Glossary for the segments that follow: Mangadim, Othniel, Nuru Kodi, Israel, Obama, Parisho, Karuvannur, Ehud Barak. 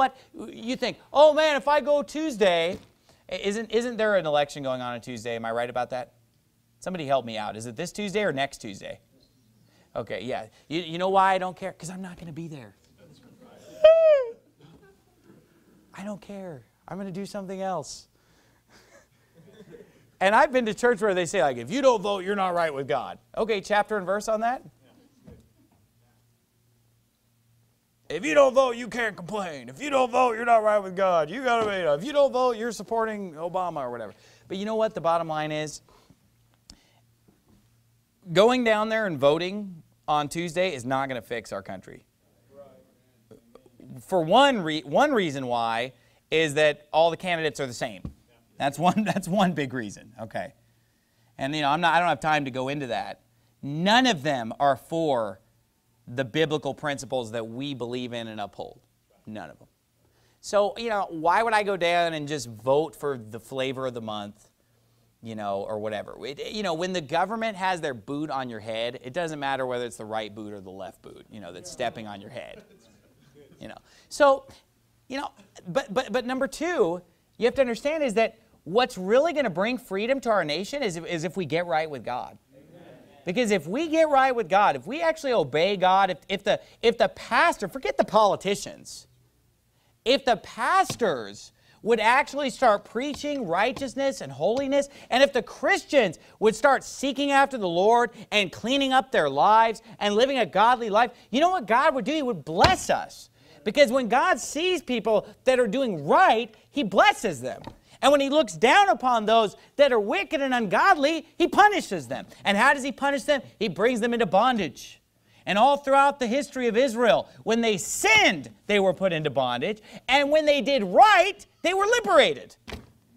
what? You think, oh man, if I go Tuesday, isn't there an election going on Tuesday? Am I right about that? Somebody help me out. Is it this Tuesday or next Tuesday? Okay, yeah. You know why I don't care? Because I'm not going to be there. I don't care. I'm going to do something else. And I've been to church where they say, like, if you don't vote, you're not right with God. Okay, chapter and verse on that? If you don't vote, you can't complain. If you don't vote, you're not right with God. You gotta be. If you don't vote, you're supporting Obama or whatever. But you know what the bottom line is? Going down there and voting on Tuesday is not going to fix our country. For one reason why is that all the candidates are the same. That's one big reason. Okay, and you know I don't have time to go into that. None of them are for the biblical principles that we believe in and uphold. None of them. So, you know, why would I go down and just vote for the flavor of the month, you know, or whatever? You know, when the government has their boot on your head, it doesn't matter whether it's the right boot or the left boot, you know, that's stepping on your head. You know, so, you know, but number two, you have to understand is that what's really going to bring freedom to our nation is if we get right with God. Because if we get right with God, if we actually obey God, if the pastor, forget the politicians, if the pastors would actually start preaching righteousness and holiness, and if the Christians would start seeking after the Lord and cleaning up their lives and living a godly life, you know what God would do? He would bless us. Because when God sees people that are doing right, He blesses them. And when He looks down upon those that are wicked and ungodly, He punishes them. And how does He punish them? He brings them into bondage. And all throughout the history of Israel, when they sinned, they were put into bondage. And when they did right, they were liberated.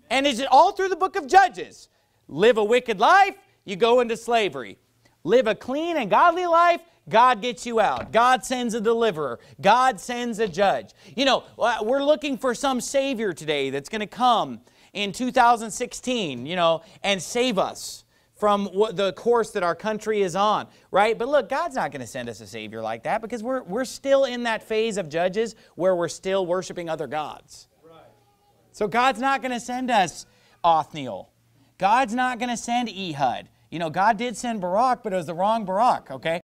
And it's all through the book of Judges. Live a wicked life, you go into slavery. Live a clean and godly life, God gets you out. God sends a deliverer. God sends a judge. You know, we're looking for some Savior today that's going to come in 2016, you know, and save us from the course that our country is on, right? But look, God's not going to send us a Savior like that because we're still in that phase of Judges where we're still worshiping other gods. Right. So God's not going to send us Othniel. God's not going to send Ehud. You know, God did send Barak, but it was the wrong Barak, okay?